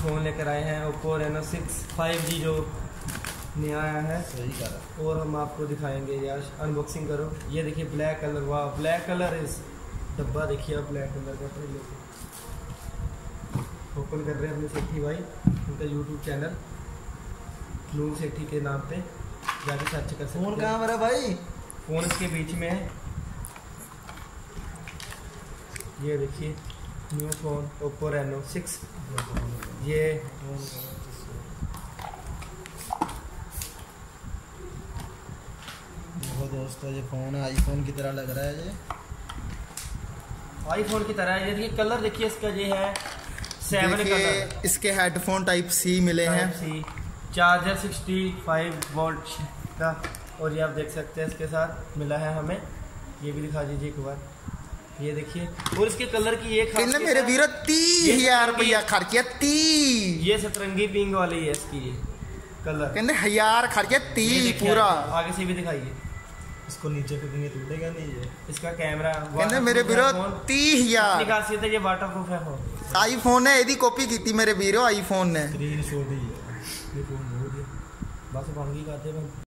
Phone लेकर आए हैं ओप्पो रेनो 6 5G जो नया आया है। सही कहा। और हम आपको दिखाएंगे यार, अनबॉक्सिंग करो। ये देखिए ब्लैक कलर, वाह ब्लैक कलर इस डब्बा देखिए आप, ब्लैक कलर का। ओपन कर रहे हैं अपने सेठी भाई, उनका यूट्यूब चैनल नूर सेठी के नाम पे जाके सर्च कर सकते हैं। फोन कहाँ मेरा भाई? फ़ोन इसके बीच में है। ये देखिए न्यू फ़ोन ओप्पो रेनो 6। ये दोस्तों ये फ़ोन है, आईफोन की तरह लग रहा है, ये आईफोन की तरह है। ये देखिए कलर देखिए इसका, ये है 7 कलर। इसके हेडफोन टाइप-C मिले हैं, चार्जर 65 वोल्ट का, और ये आप देख सकते हैं इसके साथ मिला है हमें। ये भी दिखा दीजिए एक बार, ये देखिए। और इसके कलर की ये खासियत मेरे वीर 30,000 रुपया खर्च किया, 30। ये सतरंगी पिंग वाली है इसकी कलर, कहने 1000 खर्च किया 30 पूरा। आगे से भी दिखाइए इसको, नीचे फेंकेंगे टूटेगा नहीं ये। इसका कैमरा कहने मेरे वीर 30,000 की खासियत है। ये वाटरप्रूफ है फोन, आईफोन है, यदि कॉपी की थी मेरे वीरों आईफोन ने। स्क्रीनशॉट ही है ये फोन, बहुत है बस, पानी खाते हैं।